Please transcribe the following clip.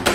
You